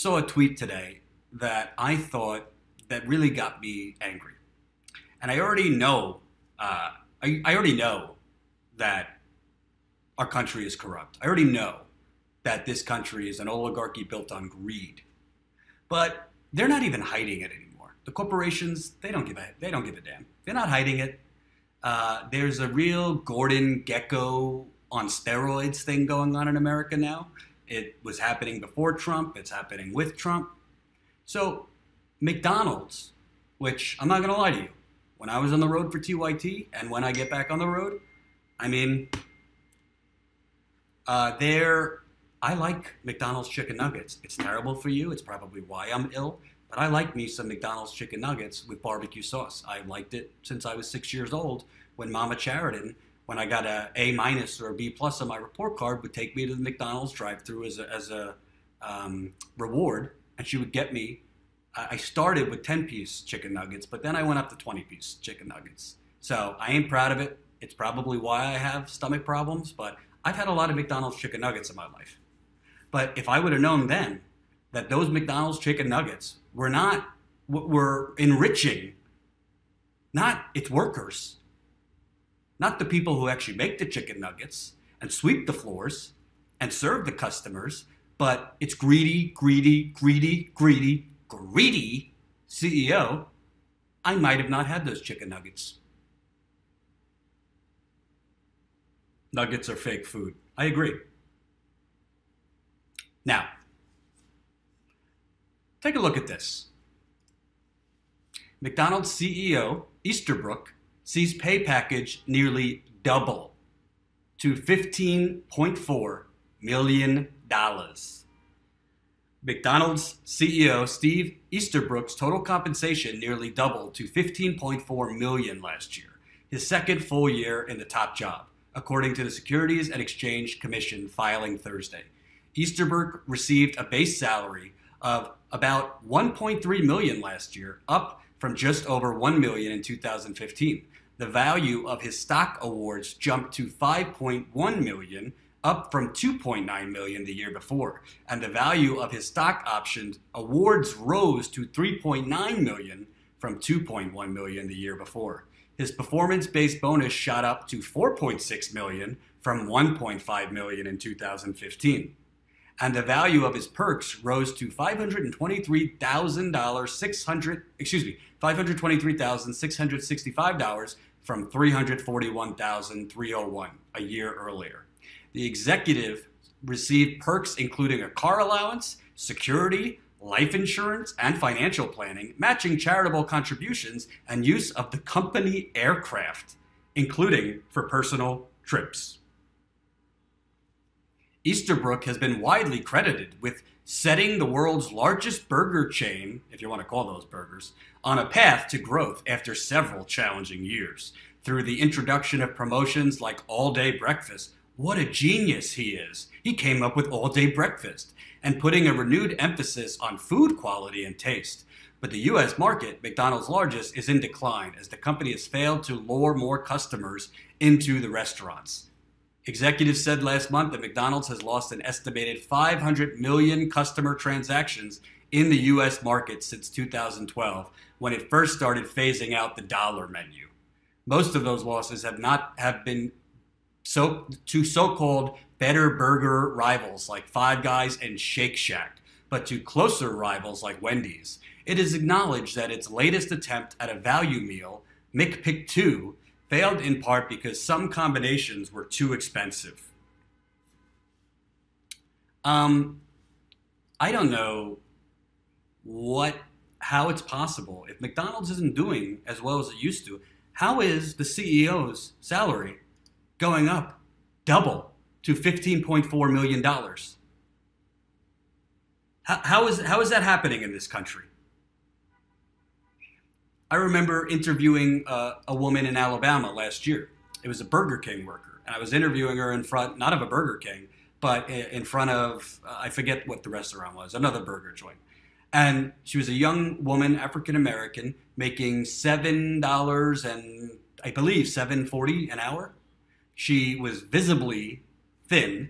saw a tweet today that I thought that really got me angry. And I already know, I already know that our country is corrupt. I already know that this country is an oligarchy built on greed. But they're not even hiding it anymore. The corporations, they don't give a damn. They're not hiding it. There's a real Gordon Gekko on steroids thing going on in America now. It was happening before Trump. It's happening with Trump. So McDonald's, which I'm not going to lie to you, when I was on the road for TYT and when I get back on the road, I mean, I like McDonald's chicken nuggets. It's terrible for you. It's probably why I'm ill. But I like me some McDonald's chicken nuggets with barbecue sauce. I liked it since I was 6 years old when Mama Sheridan, when I got a A- or a B+ on my report card, would take me to the McDonald's drive-thru as a reward, and she would get me. I started with 10-piece chicken nuggets, but then I went up to 20-piece chicken nuggets. So I ain't proud of it. It's probably why I have stomach problems, but I've had a lot of McDonald's chicken nuggets in my life. But if I would have known then that those McDonald's chicken nuggets were enriching, not its workers, not the people who actually make the chicken nuggets and sweep the floors and serve the customers, but it's greedy, greedy, greedy, greedy, greedy CEO, I might have not had those chicken nuggets. Nuggets are fake food. I agree. Now, take a look at this. McDonald's CEO Easterbrook sees pay package nearly double to $15.4 million. McDonald's CEO Steve Easterbrook's total compensation nearly doubled to $15.4 million last year, his second full year in the top job, according to the Securities and Exchange Commission filing Thursday. Easterbrook received a base salary of about $1.3 million last year, up from just over $1 million in 2015. The value of his stock awards jumped to $5.1 million, up from $2.9 million the year before, and the value of his stock options awards rose to $3.9 million from $2.1 million the year before. His performance-based bonus shot up to $4.6 million from $1.5 million in 2015, and the value of his perks rose to $523,665 from $341,301 a year earlier. The executive received perks including a car allowance, security, life insurance, and financial planning, matching charitable contributions, and use of the company aircraft, including for personal trips. Easterbrook has been widely credited with setting the world's largest burger chain, if you want to call those burgers, on a path to growth after several challenging years, through the introduction of promotions like all-day breakfast. What a genius he is. He came up with all-day breakfast and putting a renewed emphasis on food quality and taste. But the U.S. market, McDonald's largest, is in decline as the company has failed to lure more customers into the restaurants. Executives said last month that McDonald's has lost an estimated 500 million customer transactions in the U.S. market since 2012, when it first started phasing out the dollar menu. Most of those losses have been to so-called better burger rivals like Five Guys and Shake Shack, but to closer rivals like Wendy's. It is acknowledged that its latest attempt at a value meal, McPick 2, failed in part because some combinations were too expensive. I don't know how it's possible. If McDonald's isn't doing as well as it used to, how is the CEO's salary going up double to $15.4 million. How is that happening in this country? I remember interviewing a woman in Alabama last year. It was a Burger King worker, and I was interviewing her in front, not of a Burger King, but in front of, I forget what the restaurant was, another burger joint. And she was a young woman, African-American, making $7 and I believe $7.40 an hour. She was visibly thin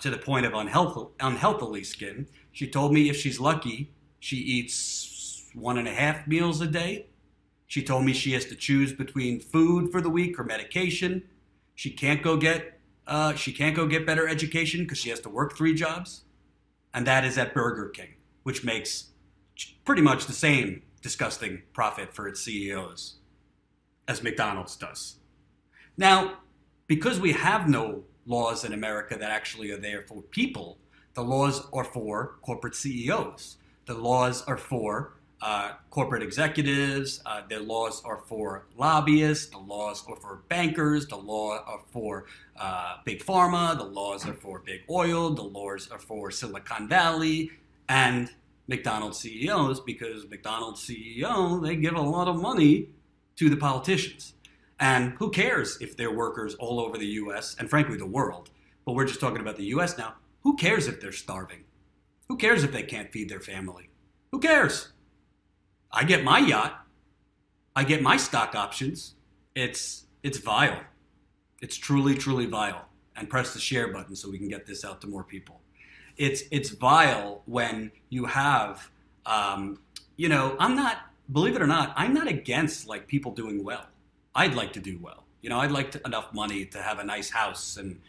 to the point of unhealthily skinny. She told me if she's lucky, she eats 1.5 meals a day. She told me she has to choose between food for the week or medication. She can't go get better education because she has to work 3 jobs. And that is at Burger King, which makes pretty much the same disgusting profit for its CEOs as McDonald's does. Now, because we have no laws in America that actually are there for people, the laws are for corporate CEOs. The laws are for corporate executives. The laws are for lobbyists. The laws are for bankers. The laws are for big pharma. The laws are for big oil. The laws are for Silicon Valley and McDonald's CEOs, because McDonald's CEO, they give a lot of money to the politicians. And who cares if they're workers all over the U.S. and frankly the world, but we're just talking about the U.S. now. Who cares if they're starving? Who cares if they can't feed their family? Who cares? I get my yacht. I get my stock options. It's vile. It's truly, truly vile. And press the share button so we can get this out to more people. It's vile when you have, you know, I'm not, believe it or not, I'm not against like people doing well. I'd like to do well. You know, I'd like to, enough money to have a nice house and,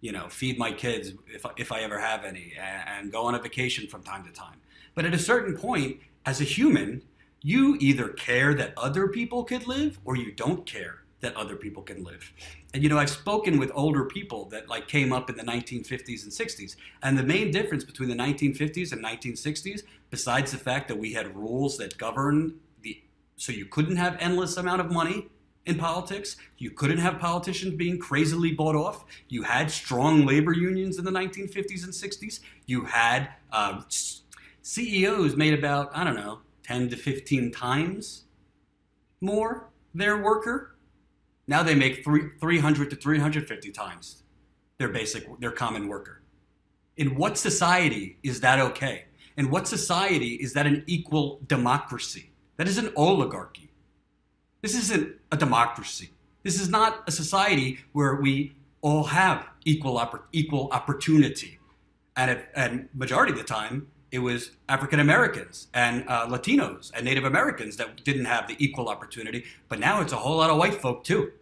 you know, feed my kids if I ever have any and go on a vacation from time to time. But at a certain point, as a human, you either care that other people could live or you don't care that other people can live. And, you know, I've spoken with older people that like came up in the 1950s and 60s. And the main difference between the 1950s and 1960s, besides the fact that we had rules that governed the, so you couldn't have endless amount of money in politics, you couldn't have politicians being crazily bought off, you had strong labor unions in the 1950s and 60s, you had CEOs made about, I don't know, 10 to 15 times more their worker. Now they make 300 to 350 times their common worker. In what society is that okay? In what society is that an equal democracy? That is an oligarchy. This isn't a democracy. This is not a society where we all have equal opportunity. And majority of the time, it was African Americans and Latinos and Native Americans that didn't have the equal opportunity, but now it's a whole lot of white folk too.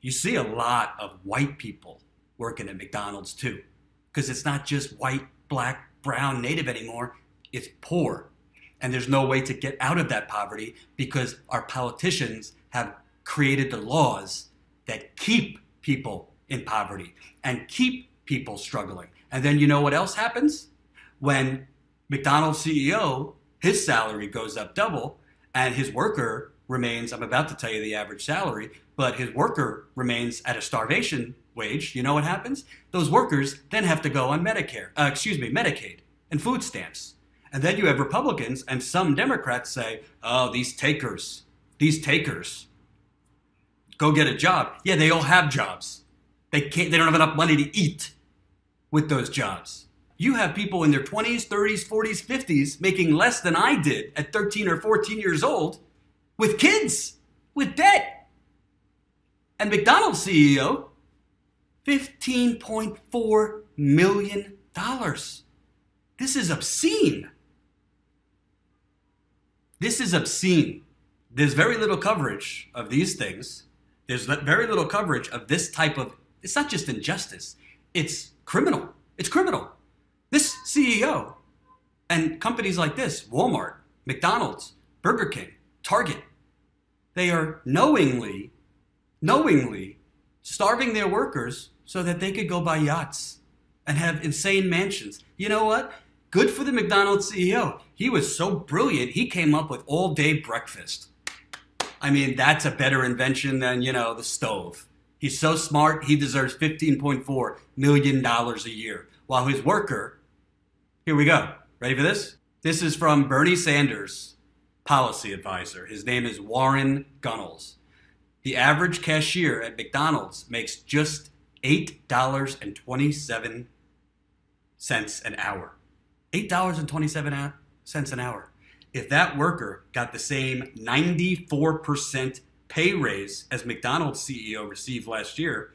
You see a lot of white people working at McDonald's too, because it's not just white, black, brown, Native anymore, it's poor. And there's no way to get out of that poverty because our politicians have created the laws that keep people in poverty and keep people struggling. And then you know what else happens? When McDonald's CEO, his salary goes up double and his worker remains, I'm about to tell you the average salary, but his worker remains at a starvation wage, you know what happens? Those workers then have to go on Medicaid and food stamps. And then you have Republicans and some Democrats say, oh, these takers, go get a job. Yeah, they all have jobs. They don't have enough money to eat with those jobs. You have people in their 20s, 30s, 40s, 50s making less than I did at 13 or 14 years old with kids, with debt. And McDonald's CEO, $15.4 million. This is obscene. This is obscene. There's very little coverage of these things. There's very little coverage of this type of, it's not just injustice, it's criminal. It's criminal. This CEO and companies like this, Walmart, McDonald's, Burger King, Target, they are knowingly starving their workers so that they could go buy yachts and have insane mansions. You know what? Good for the McDonald's CEO. He was so brilliant, he came up with all-day breakfast. I mean, that's a better invention than, you know, the stove. He's so smart, he deserves $15.4 million a year. While his worker, here we go. Ready for this? This is from Bernie Sanders' policy advisor. His name is Warren Gunnels. The average cashier at McDonald's makes just $8.27 an hour. $8.27 an hour. If that worker got the same 94% pay raise as McDonald's CEO received last year,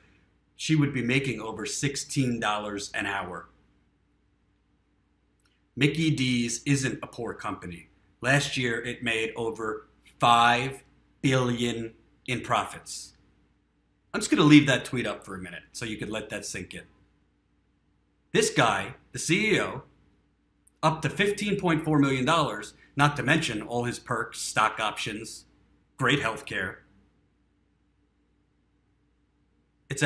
she would be making over $16 an hour. Mickey D's isn't a poor company. Last year, it made over $5 billion in profits. I'm just going to leave that tweet up for a minute so you could let that sink in. This guy, the CEO, up to $15.4 million, not to mention all his perks, stock options, great health care. His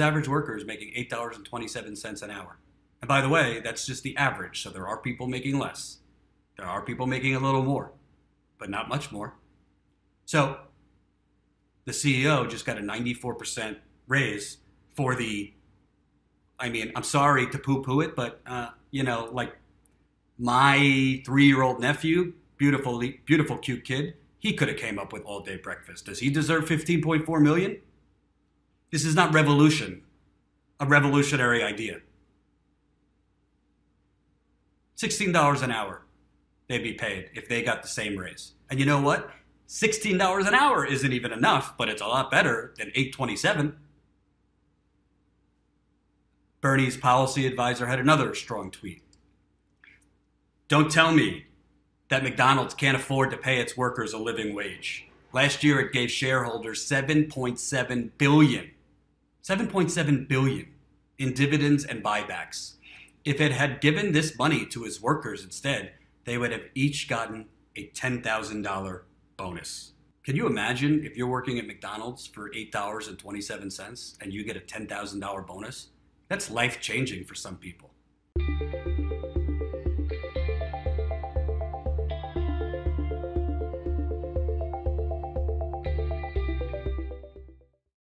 average worker is making $8.27 an hour. And by the way, that's just the average. So there are people making less. There are people making a little more, but not much more. So the CEO just got a 94% raise for the, I mean, I'm sorry to poo-poo it, but, you know, like my 3-year-old nephew, beautiful, cute kid, he could have came up with all-day breakfast. Does he deserve $15.4 million? This is not revolution, a revolutionary idea. $16 an hour they'd be paid if they got the same raise. And you know what? $16 an hour isn't even enough, but it's a lot better than $8.27. Bernie's policy advisor had another strong tweet. Don't tell me that McDonald's can't afford to pay its workers a living wage. Last year, it gave shareholders $7.7 billion. $7.7 billion in dividends and buybacks. If it had given this money to his workers instead, they would have each gotten a $10,000 bonus. Can you imagine if you're working at McDonald's for $8.27 and you get a $10,000 bonus? That's life-changing for some people.